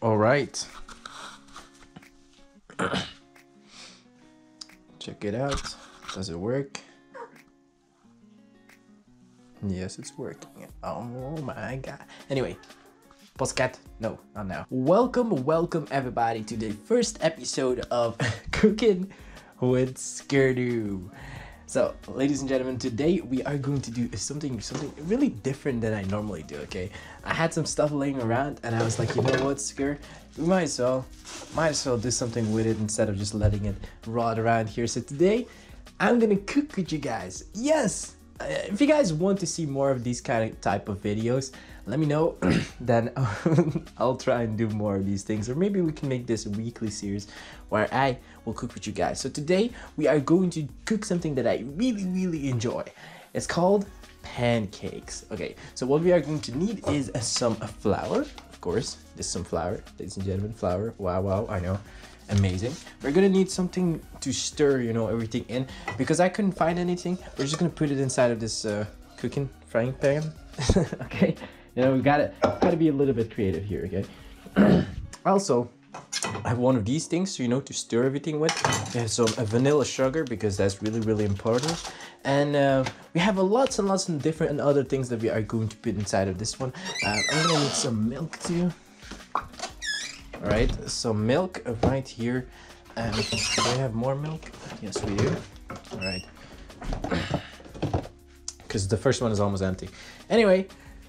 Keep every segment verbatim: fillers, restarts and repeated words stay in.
All right. Check it out. Does it work? Yes, it's working. Oh my god. Anyway, pause cat. No, not now. Welcome, welcome everybody to the first episode of Cooking with Skrnoob. So, ladies and gentlemen, today we are going to do something something really different than I normally do, okay? I had some stuff laying around and I was like, you know what, Skr? We might as well, might as well do something with it instead of just letting it rot around here. So today, I'm gonna cook with you guys. Yes! If you guys want to see more of these kind of type of videos, let me know. Then I'll try and do more of these things, or maybe we can make this a weekly series where I will cook with you guys. So today we are going to cook something that I really really enjoy. It's called pancakes. Okay, so what we are going to need is some flour, of course. There's some flour, ladies and gentlemen. Flour, wow wow, I know, amazing. We're gonna need something to stir, you know, everything in. Because I couldn't find anything, we're just gonna put it inside of this uh, cooking frying pan. Okay, you know, we gotta gotta be a little bit creative here. Okay. Also, I have one of these things, so you know, to stir everything with. We have some uh, vanilla sugar because that's really really important. And uh, we have a lots and lots of different and other things that we are going to put inside of this one. Uh, I'm gonna need some milk too. All right, so milk right here. Um, do we have more milk? Yes, we do. All right, because the first one is almost empty. Anyway,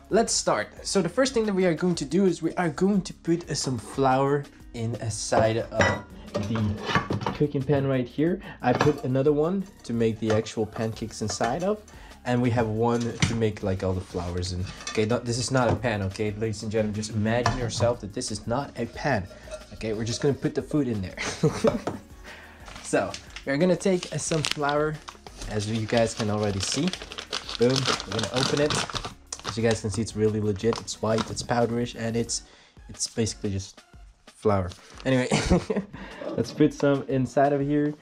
let's start. So the first thing that we are going to do is we are going to put uh, some flour inside of the cooking pan right here. I put another one to make the actual pancakes inside of. And we have one to make like all the flowers in. Okay, no, this is not a pan, okay? Ladies and gentlemen, just imagine yourself that this is not a pan. Okay, we're just gonna put the food in there. So, we're gonna take uh, some flour, as you guys can already see. Boom, we're gonna open it. As you guys can see, it's really legit. It's white, it's powderish, and it's it's basically just flour. Anyway, let's put some inside of here.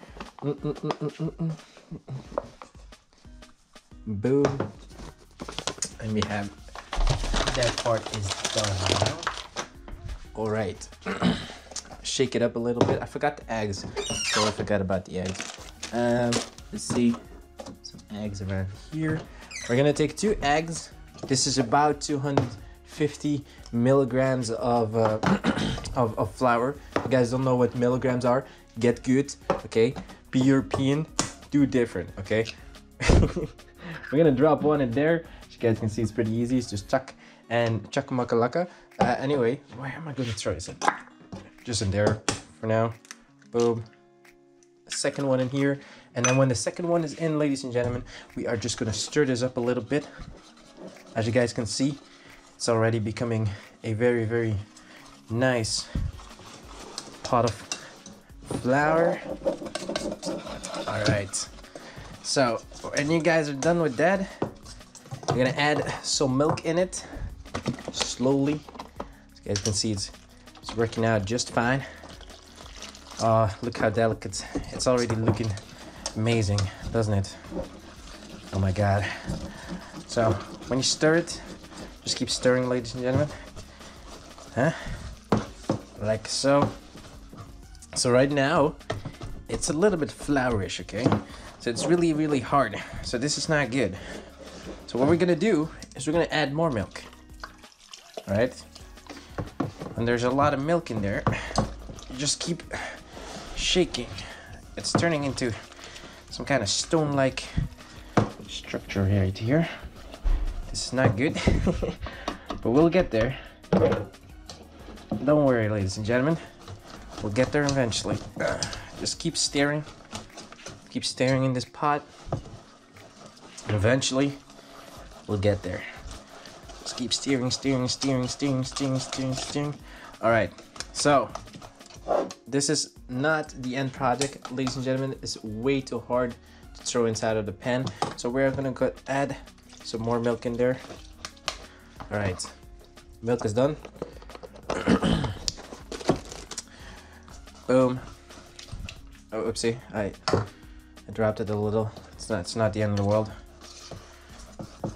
Mm -mm -mm -mm -mm -mm. Boom, and we have that part is done now. All right, shake it up a little bit. I forgot the eggs, so I forgot about the eggs. Um, let's see, some eggs around here. We're gonna take two eggs. This is about two hundred fifty milligrams of uh, of, of flour. If you guys don't know what milligrams are, get good, okay? Be European, do different, okay? We're gonna drop one in there. As you guys can see, it's pretty easy. It's just chuck and chuck makalaka. Uh, anyway, where am I gonna throw this in? Just in there for now. Boom. Second one in here. And then when the second one is in, ladies and gentlemen, we are just gonna stir this up a little bit. As you guys can see, it's already becoming a very, very nice pot of flour. All right. So, when you guys are done with that, you're gonna add some milk in it, slowly. As you guys can see, it's, it's working out just fine. Oh, look how delicate. It's already looking amazing, doesn't it? Oh my god. So, when you stir it, just keep stirring, ladies and gentlemen. Huh? Like so. So right now, it's a little bit flourish, okay? So it's really, really hard. So this is not good. So what we're gonna do is we're gonna add more milk. All right? And there's a lot of milk in there. You just keep shaking. It's turning into some kind of stone-like structure right here. This is not good, but we'll get there. Don't worry, ladies and gentlemen. We'll get there eventually. Just keep stirring. Keep staring in this pot, and eventually we'll get there. Just keep steering, steering, steering, steering, steering, steering, steering. All right, so this is not the end product, ladies and gentlemen. It's way too hard to throw inside of the pan, so we're gonna go add some more milk in there. All right, milk is done. Boom. Oh, oopsie, I. I dropped it a little. It's not. It's not the end of the world.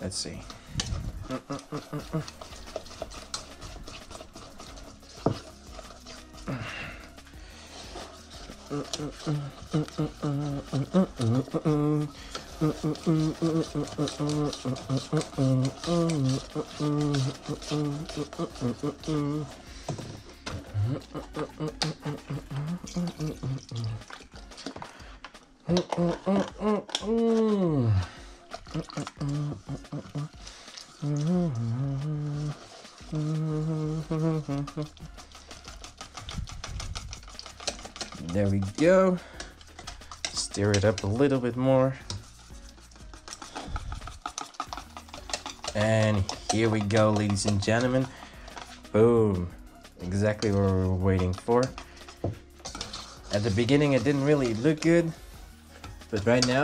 Let's see. Mm -mm -mm -mm -mm. There we go. Stir it up a little bit more. And here we go, ladies and gentlemen. Boom. Exactly what we were waiting for. At the beginning, it didn't really look good. But right now,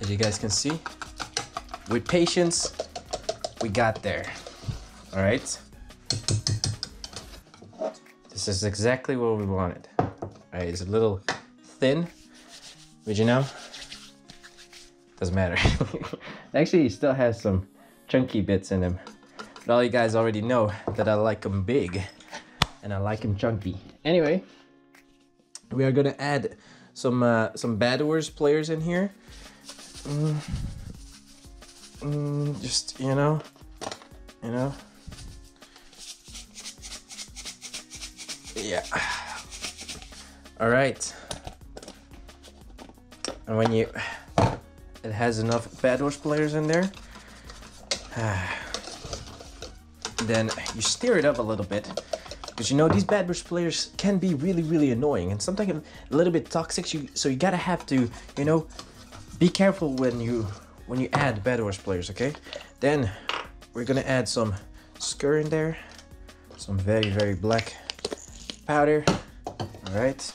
as you guys can see, with patience, we got there. All right. This is exactly what we wanted. Alright, it's a little thin, but you know, doesn't matter. Actually, it still has some chunky bits in them. But all you guys already know that I like them big and I like them chunky. Anyway, we are gonna add some uh, some Bad Wars players in here. Mm, mm, just you know, you know. Yeah. All right. And when you, it has enough Bad Wars players in there, uh, then you stir it up a little bit, because you know these Bad Wars players can be really, really annoying and sometimes a little bit toxic. You so you gotta have to, you know, be careful when you when you add Bad Wars players. Okay. Then we're gonna add some Skrnoob in there, some very, very black powder. All right.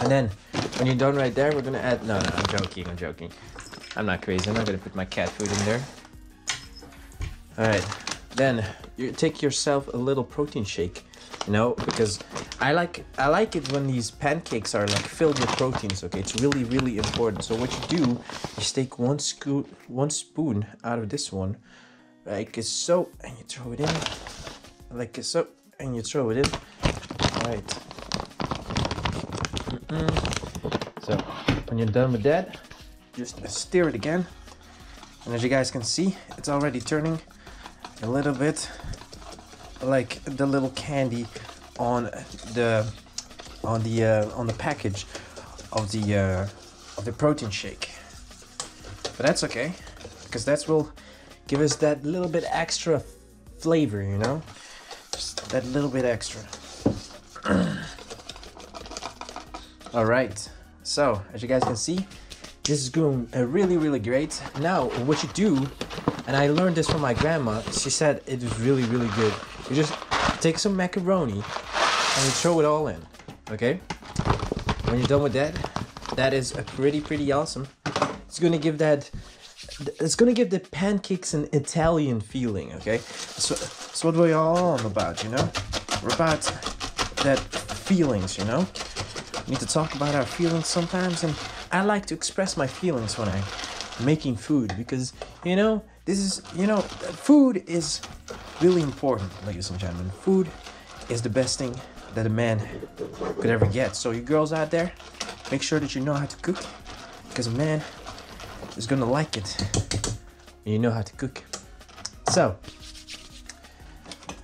And then when you're done right there, we're gonna add, no, no, I'm joking, I'm joking. I'm not crazy, I'm not gonna put my cat food in there. All right, then you take yourself a little protein shake, you know, because I like, I like it when these pancakes are like filled with proteins, okay? It's really, really important. So what you do is take one scoop, one spoon out of this one, like so, and you throw it in, like so, and you throw it in. All right. Mm-mm. So when you're done with that, just stir it again. And as you guys can see, it's already turning a little bit like the little candy on the on the uh, on the package of the uh, of the protein shake. But that's okay, because that's will give us that little bit extra flavor, you know? Just that little bit extra. All right, so as you guys can see, this is going really, really great. Now, what you do, and I learned this from my grandma, she said it was really, really good. You just take some macaroni and you throw it all in, okay? When you're done with that, that is a pretty, pretty awesome. It's gonna give that It's gonna give the pancakes an Italian feeling, okay? So, so what we're all on about, you know? We're about that feelings, you know? We need to talk about our feelings sometimes, and I like to express my feelings when I'm making food, because, you know, this is, you know, food is really important, ladies and gentlemen. Food is the best thing that a man could ever get. So you girls out there, make sure that you know how to cook, because a man is gonna like it when you know how to cook. So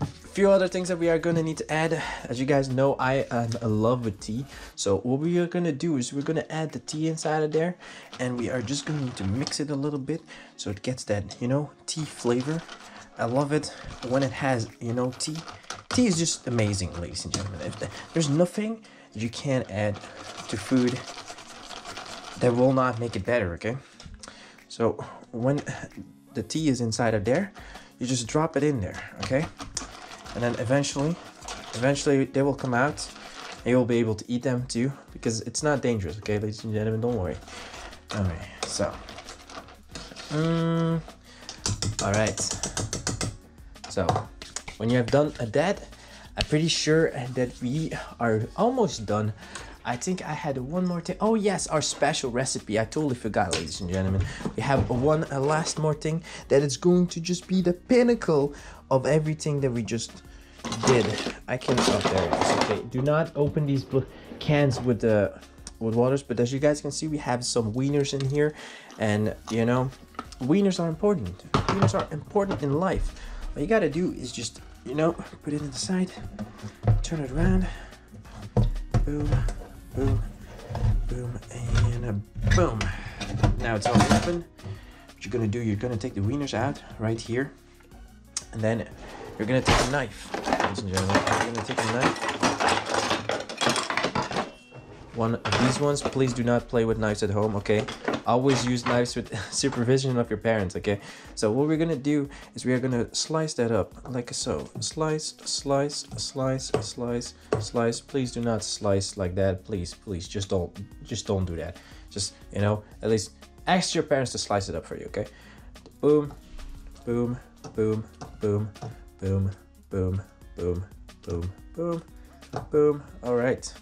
a few other things that we are gonna need to add. As you guys know, I am in love with tea, so what we are gonna do is we're gonna add the tea inside of there, and we are just gonna need to mix it a little bit so it gets that, you know, tea flavor. I love it when it has, you know, tea tea is just amazing, ladies and gentlemen. If the, there's nothing that you can add to food that will not make it better, okay? So when the tea is inside of there, you just drop it in there, okay? And then eventually, eventually they will come out and you'll be able to eat them too, because it's not dangerous, okay, ladies and gentlemen, don't worry. All right, so. Um, all right. So when you have done that, I'm pretty sure that we are almost done. I think I had one more thing. Oh yes, our special recipe. I totally forgot, ladies and gentlemen. We have one last more thing that is going to just be the pinnacle of everything that we just did. I can. Oh, there it is. Okay, do not open these cans with the with waters. But as you guys can see, we have some wieners in here, and you know, wieners are important. Wieners are important in life. All you gotta do is just, you know, put it in the side, turn it around, boom, boom, boom, and boom. Now it's all open. What you're gonna do, you're gonna take the wieners out right here, and then you're gonna take a knife, ladies and gentlemen. You're gonna take a knife. One of these ones. Please do not play with knives at home, okay? Always use knives with supervision of your parents, okay? So what we're gonna do is we are gonna slice that up like so. Slice, slice, slice, slice, slice. Please do not slice like that. Please, please, just don't, just don't do that. Just, you know, at least ask your parents to slice it up for you, okay? Boom, boom, boom, boom, boom, boom, boom, boom, boom, boom. All right.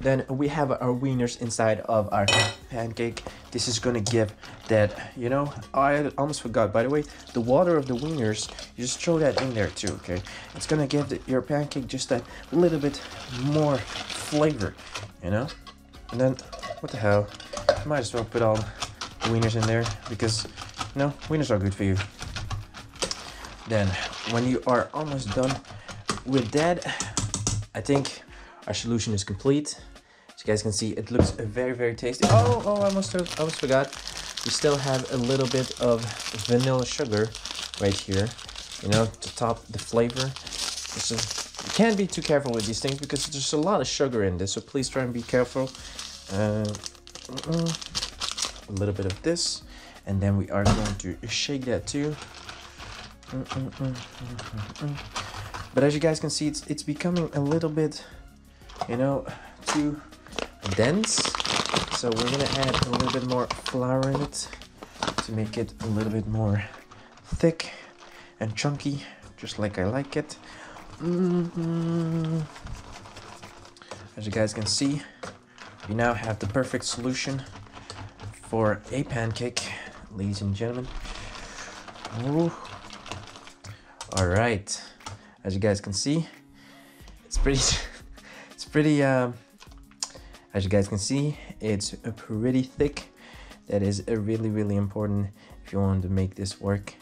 Then we have our wieners inside of our pancake. This is gonna give that, you know, I almost forgot, by the way, the water of the wieners, you just throw that in there too, okay? It's gonna give the, your pancake just that little bit more flavor, you know? And then, what the hell? Might as well put all the wieners in there because, you know, wieners are good for you. Then, when you are almost done with that, I think our solution is complete. As you guys can see, it looks very, very tasty. Oh, oh, I almost, I almost forgot. We still have a little bit of vanilla sugar right here, you know, to top the flavor. So you can't be too careful with these things because there's a lot of sugar in this, so please try and be careful. Uh, mm-mm. A little bit of this, and then we are going to shake that too. Mm-mm-mm, mm-mm-mm. But as you guys can see, it's, it's becoming a little bit, you know, too dense, so we're gonna add a little bit more flour in it to make it a little bit more thick and chunky, just like I like it. Mm-hmm. As you guys can see, we now have the perfect solution for a pancake, ladies and gentlemen. Ooh. All right, as you guys can see, it's pretty it's pretty um as you guys can see, it's a pretty thick. That is a really, really important if you want to make this work.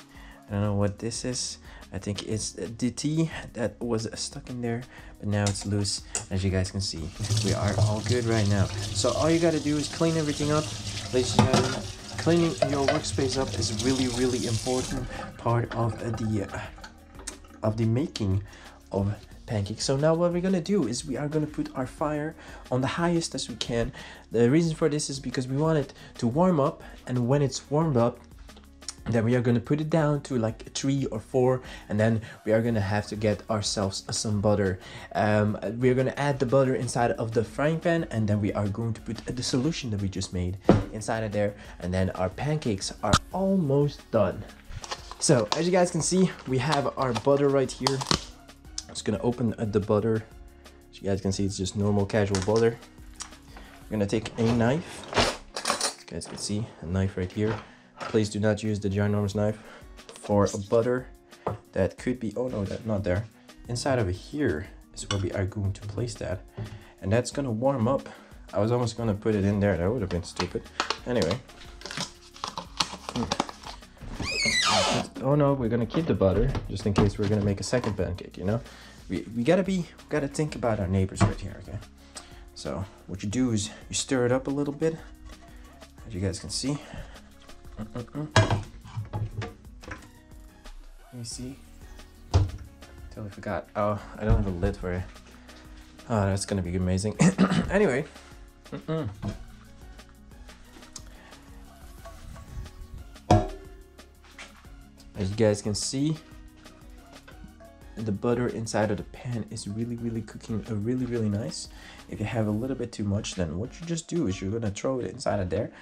I don't know what this is. I think it's the tea that was stuck in there, but now it's loose. As you guys can see, we are all good right now. So all you got to do is clean everything up, ladies and gentlemen. Cleaning your workspace up is really, really important part of the uh, of the making of pancakes. So now what we're gonna do is we are gonna put our fire on the highest as we can. The reason for this is because we want it to warm up, and when it's warmed up, then we are gonna put it down to like three or four, and then we are gonna have to get ourselves some butter. Um, we are gonna add the butter inside of the frying pan, and then we are going to put the solution that we just made inside of there, and then our pancakes are almost done. So as you guys can see, we have our butter right here. I'm just gonna open the butter. As you guys can see, it's just normal casual butter. We're gonna take a knife. As you guys can see, a knife right here. Please do not use the ginormous knife for a butter. That could be, oh no, that not there. Inside of here is where we are going to place that. And that's gonna warm up. I was almost gonna put it in there. That would have been stupid. Anyway. Oh no, we're gonna keep the butter just in case we're gonna make a second pancake, you know? We, we gotta be, we gotta think about our neighbors right here, okay? So what you do is you stir it up a little bit, as you guys can see. Mm-mm-mm. Let me see. Totally forgot. Oh, I don't have a lid for it. Oh, that's gonna be amazing. Anyway. Mm-mm. As you guys can see, the butter inside of the pan is really, really cooking really, really nice. If you have a little bit too much, then what you just do is you're gonna throw it inside of there.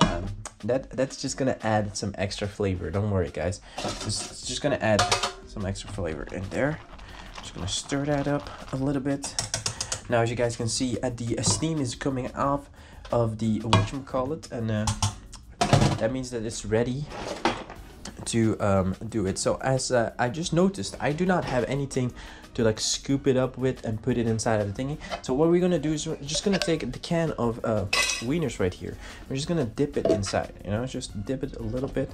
Um, that that's just gonna add some extra flavor. Don't worry, guys. It's, it's just gonna add some extra flavor in there. Just gonna stir that up a little bit. Now, as you guys can see, uh, the steam is coming off of the whatchamacallit, and uh, that means that it's ready to um, do it. So as uh, I just noticed, I do not have anything to like scoop it up with and put it inside of the thingy. So what we're gonna do is we're just gonna take the can of uh, wieners right here. We're just gonna dip it inside, you know, just dip it a little bit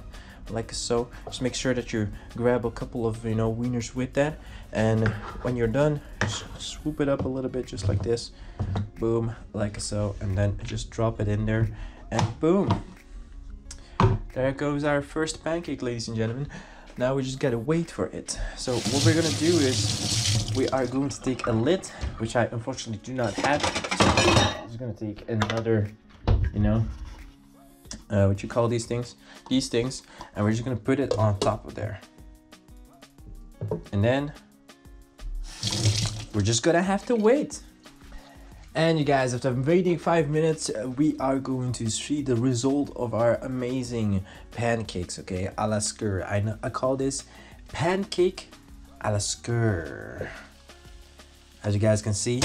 like so. Just make sure that you grab a couple of, you know, wieners with that. And when you're done, just swoop it up a little bit just like this. Boom, like so. And then just drop it in there and boom. There goes our first pancake, ladies and gentlemen. Now we just gotta wait for it. So what we're gonna do is we are going to take a lid, which I unfortunately do not have. So I'm just gonna take another, you know, uh, what you call these things, these things, and we're just gonna put it on top of there. And then we're just gonna have to wait. And you guys, after waiting five minutes, we are going to see the result of our amazing pancakes, okay? A la Skrnoob. I know, I call this pancake a la Skrnoob. As you guys can see,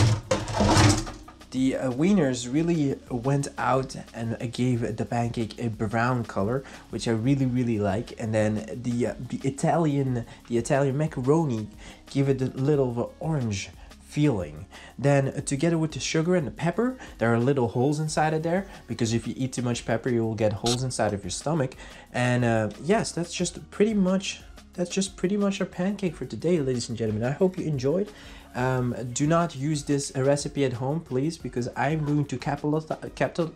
the uh, wieners really went out and gave the pancake a brown color, which I really, really like. And then the, uh, the Italian, the Italian macaroni gave it a little of an orange feeling. Then uh, together with the sugar and the pepper, there are little holes inside of there, because if you eat too much pepper you will get holes inside of your stomach. And uh, yes, that's just pretty much that's just pretty much our pancake for today, ladies and gentlemen. I hope you enjoyed. Um, do not use this recipe at home, please, because I'm going to capitalize capital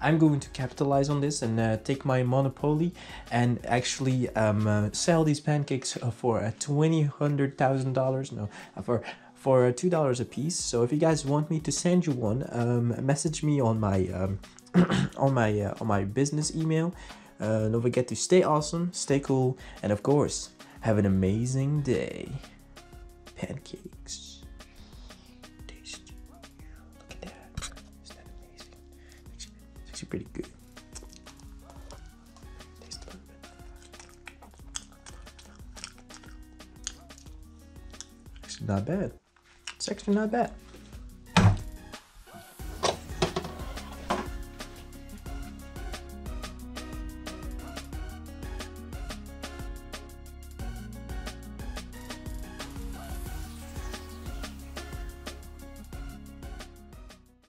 I'm going to capitalize on this and uh, take my monopoly and actually um, uh, sell these pancakes for twenty hundred thousand dollars, no, for for two dollars a piece. So if you guys want me to send you one, um, message me on my um, on my uh, on my business email. Uh, don't forget to stay awesome, stay cool, and of course, have an amazing day. Pancakes. Tasty. Look at that. Isn't that amazing? It's actually, it's actually pretty good. Taste a little bit. Actually not bad. It's actually not bad.